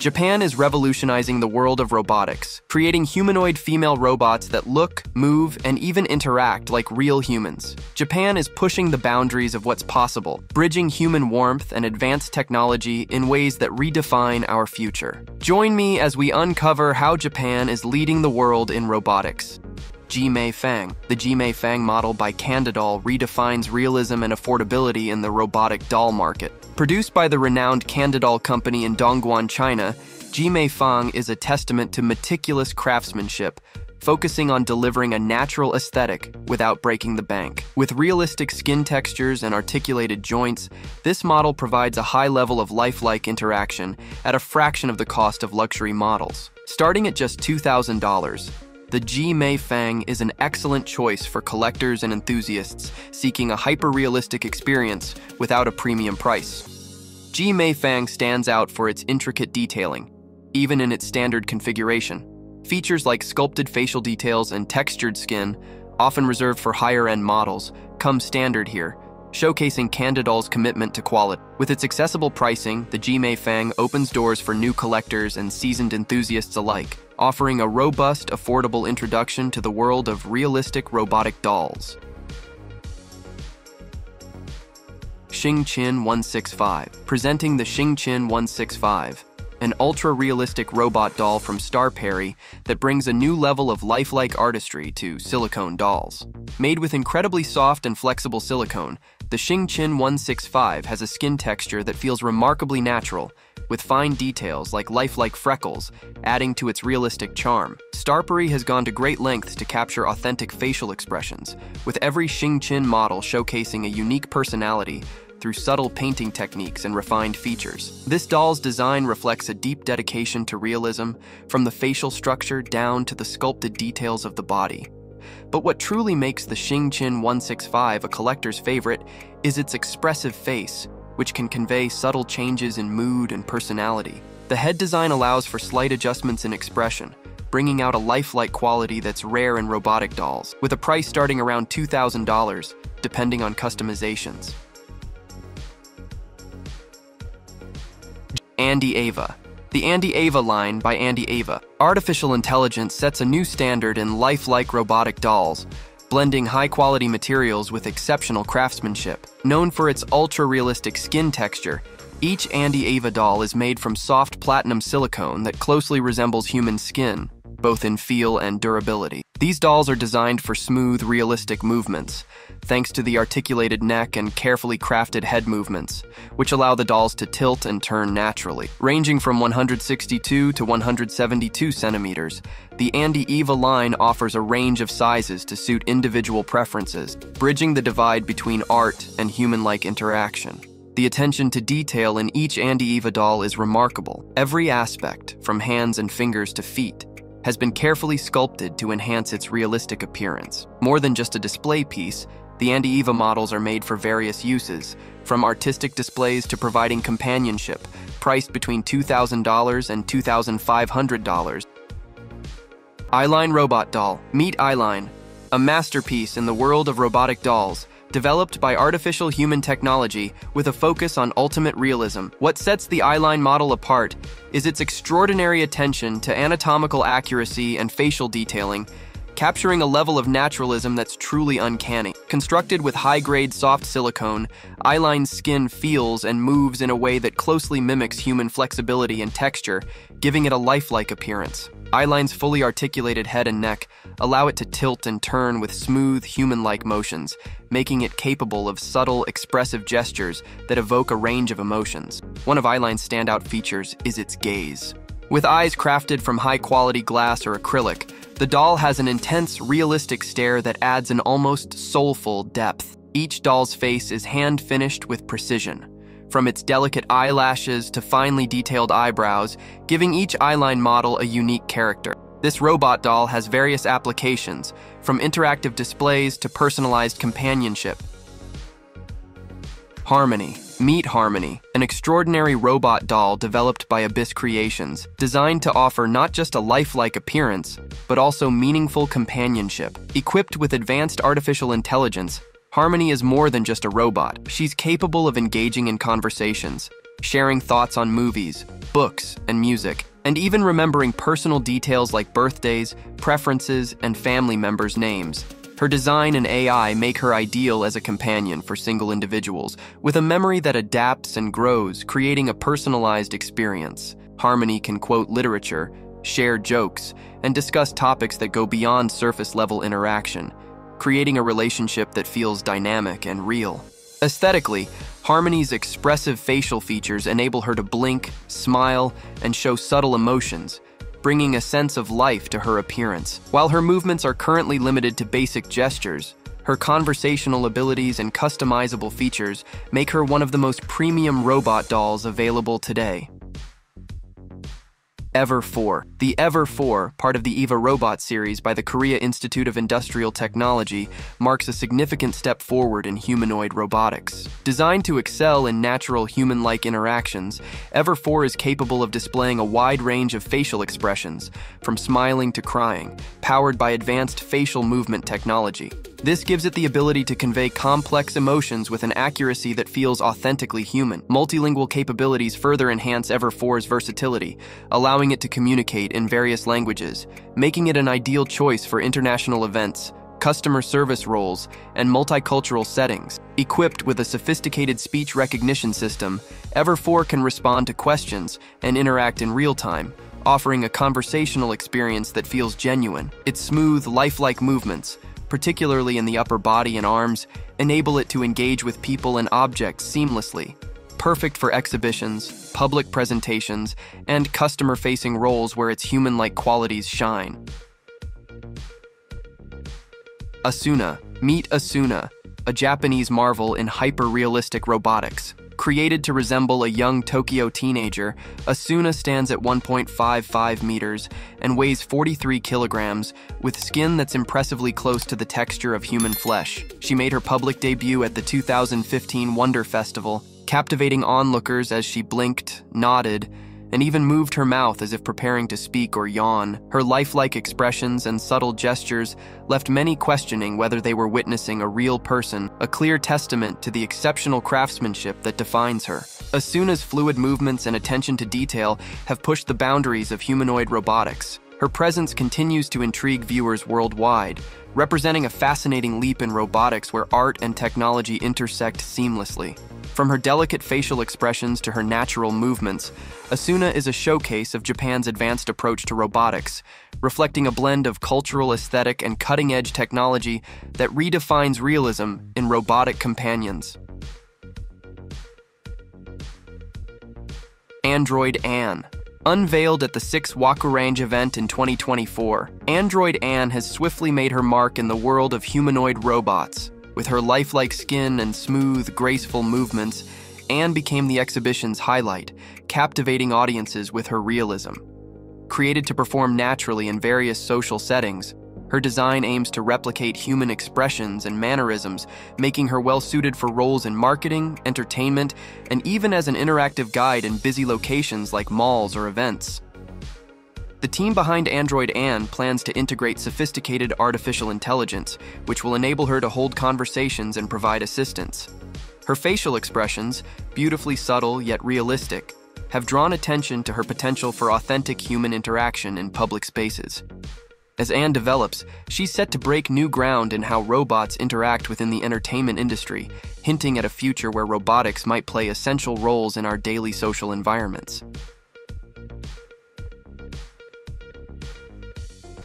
Japan is revolutionizing the world of robotics, creating humanoid female robots that look, move, and even interact like real humans. Japan is pushing the boundaries of what's possible, bridging human warmth and advanced technology in ways that redefine our future. Join me as we uncover how Japan is leading the world in robotics. Jiamei Fang. The Jiamei Fang model by Candy Doll redefines realism and affordability in the robotic doll market. Produced by the renowned Candy Doll company in Dongguan, China, Jiamei Fang is a testament to meticulous craftsmanship, focusing on delivering a natural aesthetic without breaking the bank. With realistic skin textures and articulated joints, this model provides a high level of lifelike interaction at a fraction of the cost of luxury models. Starting at just $2,000, the Jiamei Fang is an excellent choice for collectors and enthusiasts seeking a hyper-realistic experience without a premium price. Jiamei Fang stands out for its intricate detailing, even in its standard configuration. Features like sculpted facial details and textured skin, often reserved for higher-end models, come standard here, showcasing Candy Doll's commitment to quality. With its accessible pricing, the Jiamei Fang opens doors for new collectors and seasoned enthusiasts alike, offering a robust, affordable introduction to the world of realistic robotic dolls. Xingchen 165. Presenting the Xingchen 165, an ultra-realistic robot doll from Starpery that brings a new level of lifelike artistry to silicone dolls. Made with incredibly soft and flexible silicone, the Xingchen 165 has a skin texture that feels remarkably natural, with fine details like lifelike freckles, adding to its realistic charm. Starpery has gone to great lengths to capture authentic facial expressions, with every Xingchen model showcasing a unique personality through subtle painting techniques and refined features. This doll's design reflects a deep dedication to realism, from the facial structure down to the sculpted details of the body. But what truly makes the Xingchen 165 a collector's favorite is its expressive face, which can convey subtle changes in mood and personality. The head design allows for slight adjustments in expression, bringing out a lifelike quality that's rare in robotic dolls, with a price starting around $2,000, depending on customizations. Andy Ava. The Andy Ava line by Andy Ava. Artificial intelligence sets a new standard in lifelike robotic dolls, blending high-quality materials with exceptional craftsmanship. Known for its ultra-realistic skin texture, each Andy Ava doll is made from soft platinum silicone that closely resembles human skin, both in feel and durability. These dolls are designed for smooth, realistic movements, thanks to the articulated neck and carefully crafted head movements, which allow the dolls to tilt and turn naturally. Ranging from 162 to 172 centimeters, the Andy Ava line offers a range of sizes to suit individual preferences, bridging the divide between art and human-like interaction. The attention to detail in each Andy Ava doll is remarkable. Every aspect, from hands and fingers to feet, has been carefully sculpted to enhance its realistic appearance. More than just a display piece, the Andy Ava models are made for various uses, from artistic displays to providing companionship, priced between $2,000 and $2,500. Ai-Line Robot Doll. Meet Ai-Line, a masterpiece in the world of robotic dolls, developed by artificial human technology with a focus on ultimate realism. What sets the Ai-Line model apart is its extraordinary attention to anatomical accuracy and facial detailing, capturing a level of naturalism that's truly uncanny. Constructed with high-grade soft silicone, Ai-Line's skin feels and moves in a way that closely mimics human flexibility and texture, giving it a lifelike appearance. Ai-Line's fully articulated head and neck allow it to tilt and turn with smooth, human-like motions, making it capable of subtle, expressive gestures that evoke a range of emotions. One of Ai-Line's standout features is its gaze. With eyes crafted from high-quality glass or acrylic, the doll has an intense, realistic stare that adds an almost soulful depth. Each doll's face is hand-finished with precision, from its delicate eyelashes to finely detailed eyebrows, giving each Ai-Line model a unique character. This robot doll has various applications, from interactive displays to personalized companionship. Harmony. Meet Harmony, an extraordinary robot doll developed by Abyss Creations, designed to offer not just a lifelike appearance, but also meaningful companionship. Equipped with advanced artificial intelligence, Harmony is more than just a robot. She's capable of engaging in conversations, sharing thoughts on movies, books, and music, and even remembering personal details like birthdays, preferences, and family members' names. Her design and AI make her ideal as a companion for single individuals, with a memory that adapts and grows, creating a personalized experience. Harmony can quote literature, share jokes, and discuss topics that go beyond surface-level interaction, creating a relationship that feels dynamic and real. Aesthetically, Harmony's expressive facial features enable her to blink, smile, and show subtle emotions, bringing a sense of life to her appearance. While her movements are currently limited to basic gestures, her conversational abilities and customizable features make her one of the most premium robot dolls available today. Ever4. The Ever4, part of the Eva robot series by the Korea Institute of Industrial Technology, marks a significant step forward in humanoid robotics. Designed to excel in natural human-like interactions, Ever4 is capable of displaying a wide range of facial expressions, from smiling to crying, powered by advanced facial movement technology. This gives it the ability to convey complex emotions with an accuracy that feels authentically human. Multilingual capabilities further enhance Ever4's versatility, allowing it to communicate in various languages, making it an ideal choice for international events, customer service roles, and multicultural settings. Equipped with a sophisticated speech recognition system, Ever4 can respond to questions and interact in real time, offering a conversational experience that feels genuine. Its smooth, lifelike movements, particularly in the upper body and arms, enable it to engage with people and objects seamlessly, perfect for exhibitions, public presentations, and customer-facing roles where its human-like qualities shine. Asuna. Meet Asuna, a Japanese marvel in hyper-realistic robotics. Created to resemble a young Tokyo teenager, Asuna stands at 1.55 meters and weighs 43 kilograms, with skin that's impressively close to the texture of human flesh. She made her public debut at the 2015 Wonder Festival, captivating onlookers as she blinked, nodded, and even moved her mouth as if preparing to speak or yawn. Her lifelike expressions and subtle gestures left many questioning whether they were witnessing a real person, a clear testament to the exceptional craftsmanship that defines her. Asuna's fluid movements and attention to detail have pushed the boundaries of humanoid robotics. Her presence continues to intrigue viewers worldwide, representing a fascinating leap in robotics where art and technology intersect seamlessly. From her delicate facial expressions to her natural movements, Asuna is a showcase of Japan's advanced approach to robotics, reflecting a blend of cultural aesthetic and cutting-edge technology that redefines realism in robotic companions. Android Anne. Unveiled at the 6th Wakurange event in 2024, Android Anne has swiftly made her mark in the world of humanoid robots. With her lifelike skin and smooth, graceful movements, Anne became the exhibition's highlight, captivating audiences with her realism. Created to perform naturally in various social settings, her design aims to replicate human expressions and mannerisms, making her well-suited for roles in marketing, entertainment, and even as an interactive guide in busy locations like malls or events. The team behind Android Anne plans to integrate sophisticated artificial intelligence, which will enable her to hold conversations and provide assistance. Her facial expressions, beautifully subtle yet realistic, have drawn attention to her potential for authentic human interaction in public spaces. As Anne develops, she's set to break new ground in how robots interact within the entertainment industry, hinting at a future where robotics might play essential roles in our daily social environments.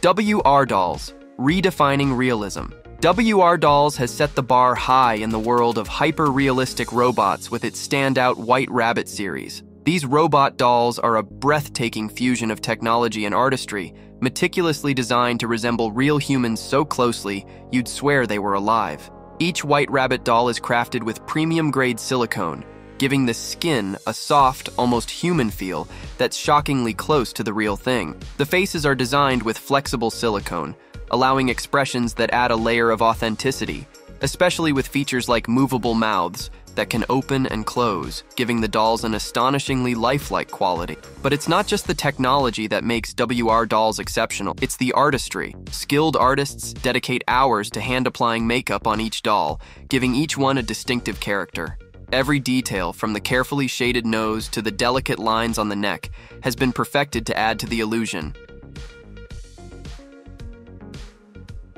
WR Dolls, redefining realism. WR Dolls has set the bar high in the world of hyper-realistic robots with its standout White Rabbit series. These robot dolls are a breathtaking fusion of technology and artistry, meticulously designed to resemble real humans so closely you'd swear they were alive. Each White Rabbit doll is crafted with premium-grade silicone, giving the skin a soft, almost human feel that's shockingly close to the real thing. The faces are designed with flexible silicone, allowing expressions that add a layer of authenticity, especially with features like movable mouths that can open and close, giving the dolls an astonishingly lifelike quality. But it's not just the technology that makes WR Dolls exceptional, it's the artistry. Skilled artists dedicate hours to hand-applying makeup on each doll, giving each one a distinctive character. Every detail, from the carefully shaded nose to the delicate lines on the neck, has been perfected to add to the illusion.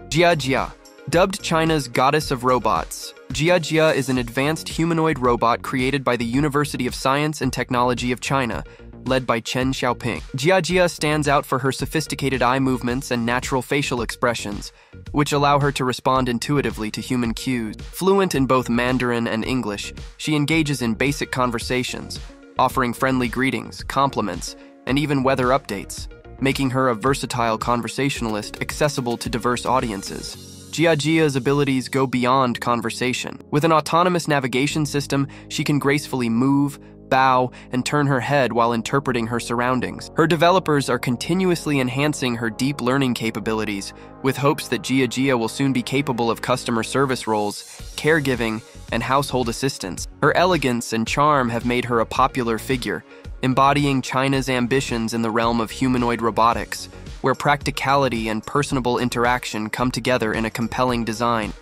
Jia Jia. Dubbed China's Goddess of Robots, Jia Jia is an advanced humanoid robot created by the University of Science and Technology of China, led by Chen Xiaoping. Jia Jia stands out for her sophisticated eye movements and natural facial expressions, which allow her to respond intuitively to human cues. Fluent in both Mandarin and English, she engages in basic conversations, offering friendly greetings, compliments, and even weather updates, making her a versatile conversationalist accessible to diverse audiences. Jia Jia's abilities go beyond conversation. With an autonomous navigation system, she can gracefully move, bow, and turn her head while interpreting her surroundings. Her developers are continuously enhancing her deep learning capabilities, with hopes that Jia Jia will soon be capable of customer service roles, caregiving, and household assistance. Her elegance and charm have made her a popular figure, embodying China's ambitions in the realm of humanoid robotics, where practicality and personable interaction come together in a compelling design.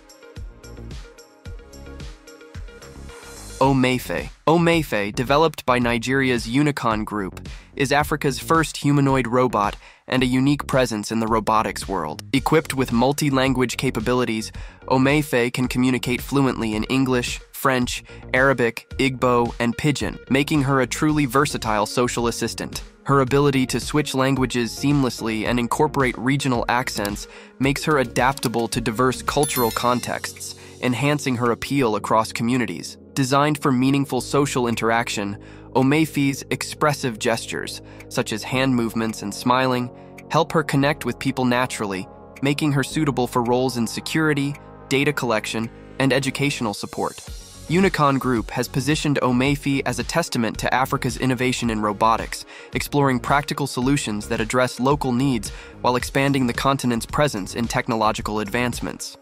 Omeife. Omeife, developed by Nigeria's Unicon Group, is Africa's first humanoid robot and a unique presence in the robotics world. Equipped with multi-language capabilities, Omeife can communicate fluently in English, French, Arabic, Igbo, and Pidgin, making her a truly versatile social assistant. Her ability to switch languages seamlessly and incorporate regional accents makes her adaptable to diverse cultural contexts, enhancing her appeal across communities. Designed for meaningful social interaction, Omeife's expressive gestures, such as hand movements and smiling, help her connect with people naturally, making her suitable for roles in security, data collection, and educational support. Unicon Group has positioned Omeife as a testament to Africa's innovation in robotics, exploring practical solutions that address local needs while expanding the continent's presence in technological advancements.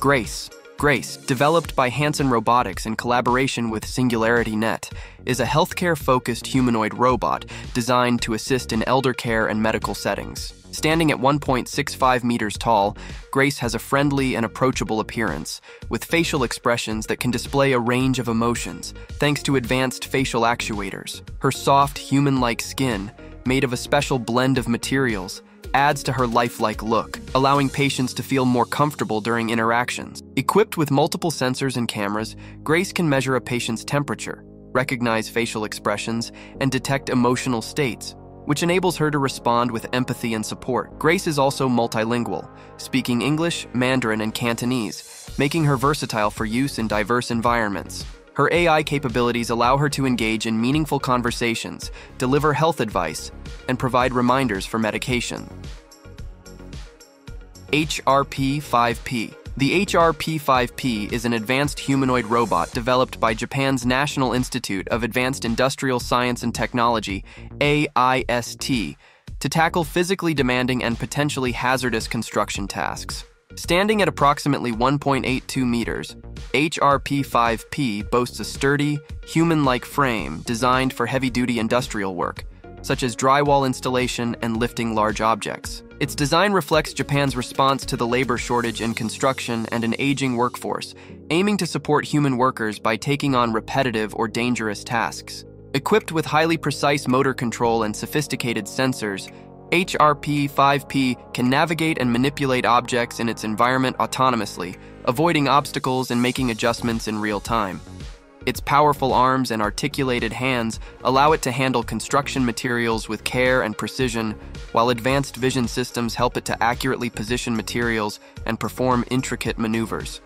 GRACE. GRACE, developed by Hanson Robotics in collaboration with SingularityNet, is a healthcare-focused humanoid robot designed to assist in elder care and medical settings. Standing at 1.65 meters tall, GRACE has a friendly and approachable appearance, with facial expressions that can display a range of emotions, thanks to advanced facial actuators. Her soft, human-like skin, made of a special blend of materials, adds to her lifelike look, allowing patients to feel more comfortable during interactions. Equipped with multiple sensors and cameras, GRACE can measure a patient's temperature, recognize facial expressions, and detect emotional states, which enables her to respond with empathy and support. GRACE is also multilingual, speaking English, Mandarin, and Cantonese, making her versatile for use in diverse environments. Her AI capabilities allow her to engage in meaningful conversations, deliver health advice, and provide reminders for medication. HRP-5P. The HRP-5P is an advanced humanoid robot developed by Japan's National Institute of Advanced Industrial Science and Technology, AIST, to tackle physically demanding and potentially hazardous construction tasks. Standing at approximately 1.82 meters, HRP-5P boasts a sturdy, human-like frame designed for heavy-duty industrial work, such as drywall installation and lifting large objects. Its design reflects Japan's response to the labor shortage in construction and an aging workforce, aiming to support human workers by taking on repetitive or dangerous tasks. Equipped with highly precise motor control and sophisticated sensors, HRP-5P can navigate and manipulate objects in its environment autonomously, avoiding obstacles and making adjustments in real time. Its powerful arms and articulated hands allow it to handle construction materials with care and precision, while advanced vision systems help it to accurately position materials and perform intricate maneuvers.